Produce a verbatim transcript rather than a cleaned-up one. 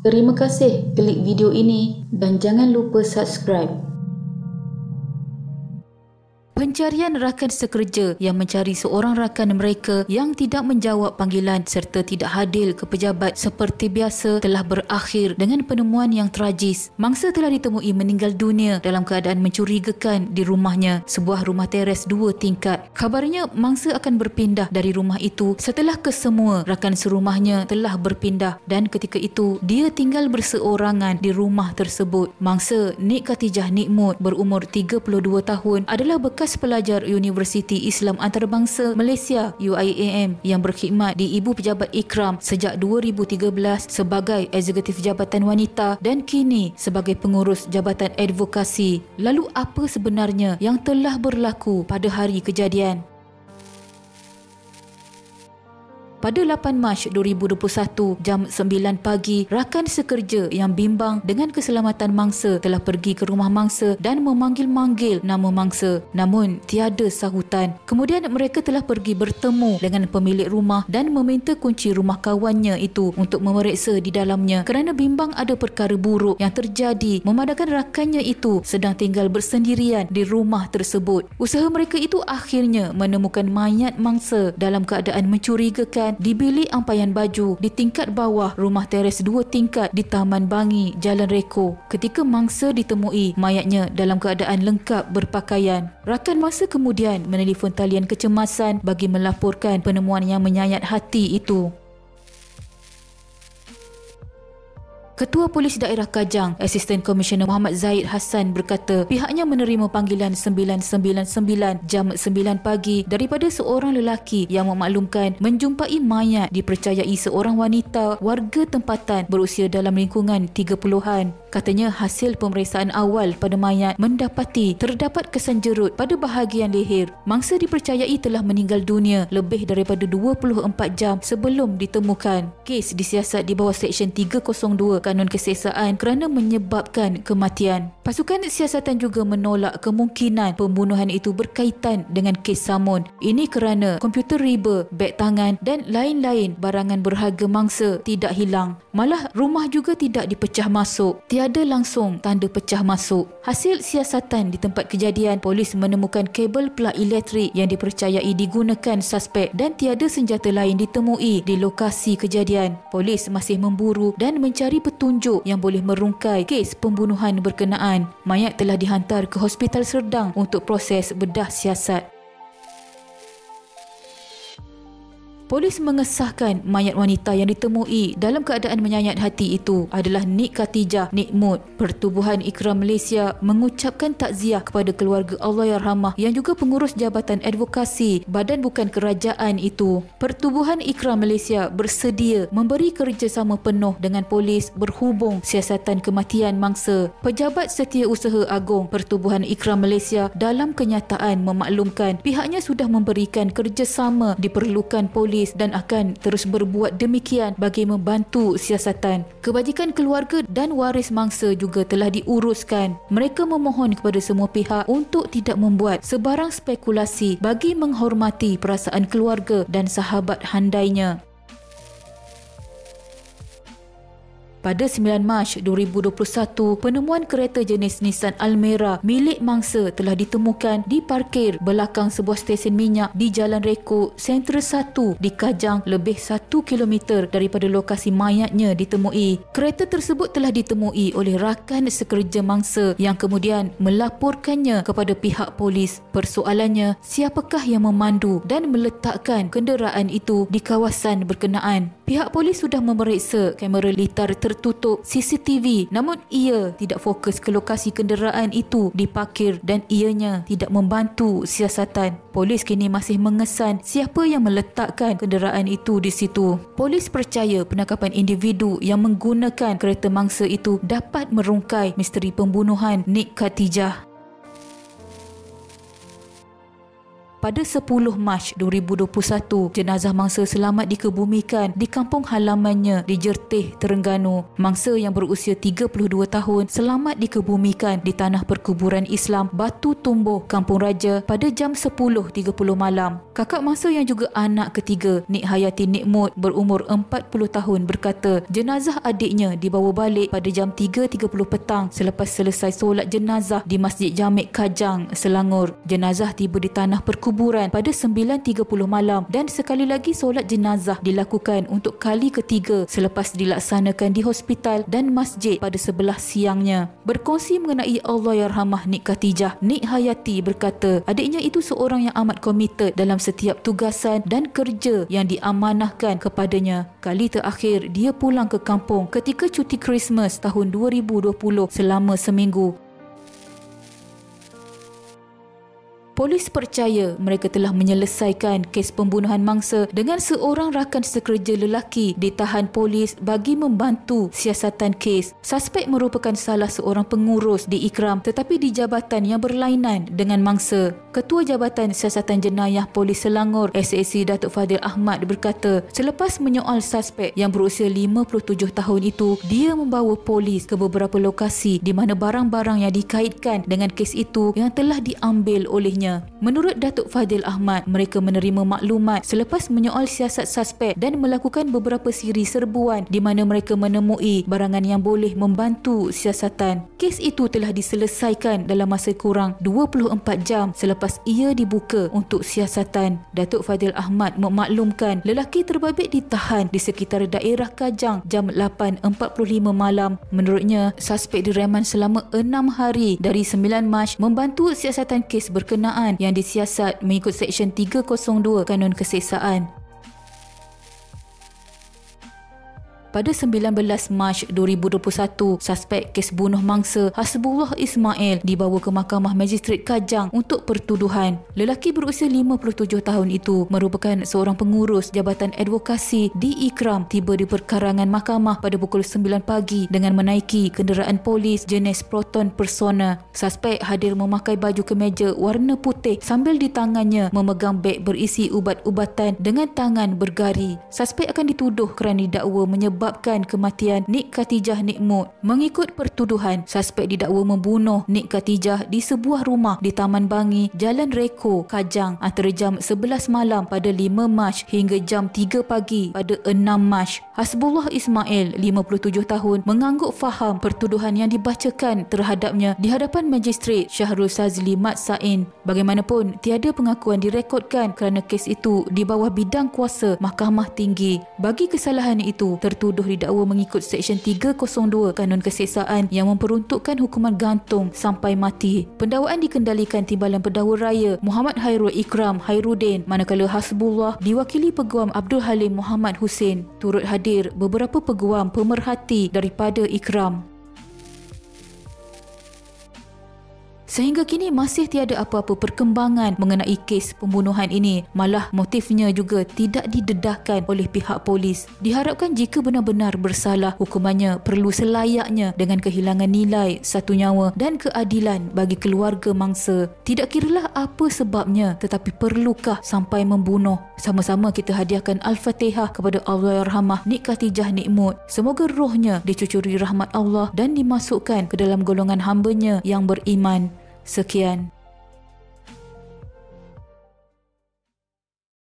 Terima kasih klik video ini dan jangan lupa subscribe. Pencarian rakan sekerja yang mencari seorang rakan mereka yang tidak menjawab panggilan serta tidak hadir ke pejabat seperti biasa telah berakhir dengan penemuan yang tragis. Mangsa telah ditemui meninggal dunia dalam keadaan mencurigakan di rumahnya, sebuah rumah teres dua tingkat. Kabarnya, mangsa akan berpindah dari rumah itu setelah kesemua rakan serumahnya telah berpindah dan ketika itu, dia tinggal berseorangan di rumah tersebut. Mangsa Nik Khatijah Nik Mud berumur tiga puluh dua tahun adalah bekas pelajar Universiti Islam Antarabangsa Malaysia U I A M yang berkhidmat di Ibu Pejabat IKRAM sejak dua ribu tiga belas sebagai eksekutif Jabatan Wanita dan kini sebagai pengurus Jabatan Advokasi. Lalu apa sebenarnya yang telah berlaku pada hari kejadian? Pada lapan Mac dua ribu dua puluh satu, jam sembilan pagi, rakan sekerja yang bimbang dengan keselamatan mangsa telah pergi ke rumah mangsa dan memanggil-manggil nama mangsa. Namun, tiada sahutan. Kemudian, mereka telah pergi bertemu dengan pemilik rumah dan meminta kunci rumah kawannya itu untuk memeriksa di dalamnya kerana bimbang ada perkara buruk yang terjadi memandangkan rakannya itu sedang tinggal bersendirian di rumah tersebut. Usaha mereka itu akhirnya menemukan mayat mangsa dalam keadaan mencurigakan di bilik ampaian baju di tingkat bawah rumah teres dua tingkat di Taman Bangi, Jalan Reko. Ketika mangsa ditemui, mayatnya dalam keadaan lengkap berpakaian. Rakan mangsa kemudian menelefon talian kecemasan bagi melaporkan penemuan yang menyayat hati itu. Ketua Polis Daerah Kajang, Asisten Komisioner Muhammad Zaid Hassan berkata pihaknya menerima panggilan sembilan sembilan sembilan jam sembilan pagi daripada seorang lelaki yang memaklumkan menjumpai mayat dipercayai seorang wanita warga tempatan berusia dalam lingkungan tiga puluhan. Katanya hasil pemeriksaan awal pada mayat mendapati terdapat kesan jerut pada bahagian leher. Mangsa dipercayai telah meninggal dunia lebih daripada dua puluh empat jam sebelum ditemukan. Kes disiasat di bawah Seksyen tiga kosong dua Kanun Keseksaan kerana menyebabkan kematian. Pasukan siasatan juga menolak kemungkinan pembunuhan itu berkaitan dengan kes samun. Ini kerana komputer riba, beg tangan dan lain-lain barangan berharga mangsa tidak hilang. Malah rumah juga tidak dipecah masuk. Tiada langsung tanda pecah masuk. Hasil siasatan di tempat kejadian, polis menemukan kabel plug elektrik yang dipercayai digunakan suspek dan tiada senjata lain ditemui di lokasi kejadian. Polis masih memburu dan mencari petunjuk tunjuk yang boleh merungkai kes pembunuhan berkenaan. Mayat telah dihantar ke Hospital Serdang untuk proses bedah siasat. Polis mengesahkan mayat wanita yang ditemui dalam keadaan menyayat hati itu adalah Nik Khatijah Nik Mud. Pertubuhan IKRAM Malaysia mengucapkan takziah kepada keluarga Allahyarhamah yang juga pengurus Jabatan Advokasi Badan Bukan Kerajaan itu. Pertubuhan IKRAM Malaysia bersedia memberi kerjasama penuh dengan polis berhubung siasatan kematian mangsa. Pejabat Setiausaha Agung Pertubuhan IKRAM Malaysia dalam kenyataan memaklumkan pihaknya sudah memberikan kerjasama diperlukan polis dan akan terus berbuat demikian bagi membantu siasatan. Kebajikan keluarga dan waris mangsa juga telah diuruskan. Mereka memohon kepada semua pihak untuk tidak membuat sebarang spekulasi bagi menghormati perasaan keluarga dan sahabat handainya. Pada sembilan Mac dua ribu dua puluh satu, penemuan kereta jenis Nissan Almera milik mangsa telah ditemukan di parkir belakang sebuah stesen minyak di Jalan Reko, Sentera satu di Kajang lebih satu kilometer daripada lokasi mayatnya ditemui. Kereta tersebut telah ditemui oleh rakan sekerja mangsa yang kemudian melaporkannya kepada pihak polis. Persoalannya, siapakah yang memandu dan meletakkan kenderaan itu di kawasan berkenaan? Pihak polis sudah memeriksa kamera litar tertutup C C T V, namun ia tidak fokus ke lokasi kenderaan itu diparkir dan ianya tidak membantu siasatan. Polis kini masih mengesan siapa yang meletakkan kenderaan itu di situ. Polis percaya penangkapan individu yang menggunakan kereta mangsa itu dapat merungkai misteri pembunuhan Nik Khatijah. Pada sepuluh Mac dua ribu dua puluh satu, jenazah mangsa selamat dikebumikan di kampung halamannya di Jertih, Terengganu. Mangsa yang berusia tiga puluh dua tahun selamat dikebumikan di tanah perkuburan Islam Batu Tumbuh, Kampung Raja pada jam sepuluh tiga puluh malam. Kakak mangsa yang juga anak ketiga, Nik Hayati Nik Mud berumur empat puluh tahun berkata jenazah adiknya dibawa balik pada jam tiga tiga puluh petang selepas selesai solat jenazah di Masjid Jamek Kajang, Selangor. Jenazah tiba di tanah perkuburan kuburan pada sembilan tiga puluh malam dan sekali lagi solat jenazah dilakukan untuk kali ketiga selepas dilaksanakan di hospital dan masjid pada sebelas siangnya. Berkongsi mengenai Allahyarhamah Nik Khatijah, Nik Hayati berkata adiknya itu seorang yang amat komited dalam setiap tugasan dan kerja yang diamanahkan kepadanya. Kali terakhir dia pulang ke kampung ketika cuti Krismas tahun dua ribu dua puluh selama seminggu. Polis percaya mereka telah menyelesaikan kes pembunuhan mangsa dengan seorang rakan sekerja lelaki ditahan polis bagi membantu siasatan kes. Suspek merupakan salah seorang pengurus di IKRAM tetapi di jabatan yang berlainan dengan mangsa. Ketua Jabatan Siasatan Jenayah Polis Selangor S A C Datuk Fadil Ahmad berkata selepas menyoal suspek yang berusia lima puluh tujuh tahun itu, dia membawa polis ke beberapa lokasi di mana barang-barang yang dikaitkan dengan kes itu yang telah diambil olehnya. Menurut Datuk Fadil Ahmad, mereka menerima maklumat selepas menyoal siasat suspek dan melakukan beberapa siri serbuan di mana mereka menemui barangan yang boleh membantu siasatan. Kes itu telah diselesaikan dalam masa kurang dua puluh empat jam selepas ia dibuka untuk siasatan. Datuk Fadil Ahmad memaklumkan lelaki terbabit ditahan di sekitar daerah Kajang jam lapan empat puluh lima malam. Menurutnya, suspek direman selama enam hari dari sembilan Mac membantu siasatan kes berkenaan yang disiasat mengikut Seksyen tiga kosong dua Kanun Keseksaan. Pada sembilan belas Mac dua ribu dua puluh satu, suspek kes bunuh mangsa Hasbullah Ismail dibawa ke Mahkamah Majistret Kajang untuk pertuduhan. Lelaki berusia lima puluh tujuh tahun itu merupakan seorang pengurus Jabatan Advokasi di IKRAM, tiba di perkarangan mahkamah pada pukul sembilan pagi dengan menaiki kenderaan polis jenis Proton Persona. Suspek hadir memakai baju kemeja warna putih sambil di tangannya memegang beg berisi ubat-ubatan dengan tangan bergari. Suspek akan dituduh kerana dakwa menyebabkan Menyebabkan kematian Nik Khatijah Nik Mud. Mengikut pertuduhan, suspek didakwa membunuh Nik Khatijah di sebuah rumah di Taman Bangi, Jalan Reko, Kajang antara jam sebelas malam pada lima Mac hingga jam tiga pagi pada enam Mac. Hasbullah Ismail, lima puluh tujuh tahun, mengangguk faham pertuduhan yang dibacakan terhadapnya di hadapan Majistret Syahrul Sazli Mat Sain. Bagaimanapun, tiada pengakuan direkodkan kerana kes itu di bawah bidang kuasa Mahkamah Tinggi. Bagi kesalahan itu, tertuduh Tuduh didakwa mengikut Seksyen tiga kosong dua Kanun Keseksaan yang memperuntukkan hukuman gantung sampai mati. Pendawaan dikendalikan Timbalan Pendakwa Raya Muhammad Hairul Ikram Hairuddin, manakala Hasbullah diwakili Peguam Abdul Halim Muhammad Hussein. Turut hadir beberapa peguam pemerhati daripada IKRAM. Sehingga kini masih tiada apa-apa perkembangan mengenai kes pembunuhan ini. Malah motifnya juga tidak didedahkan oleh pihak polis. Diharapkan jika benar-benar bersalah, hukumannya perlu selayaknya dengan kehilangan nilai, satu nyawa dan keadilan bagi keluarga mangsa. Tidak kiralah apa sebabnya, tetapi perlukah sampai membunuh? Sama-sama kita hadiahkan Al-Fatihah kepada Allahyarhamah Nik Khatijah Nik Mud. Semoga rohnya dicucuri rahmat Allah dan dimasukkan ke dalam golongan hamba-Nya yang beriman. Sekian.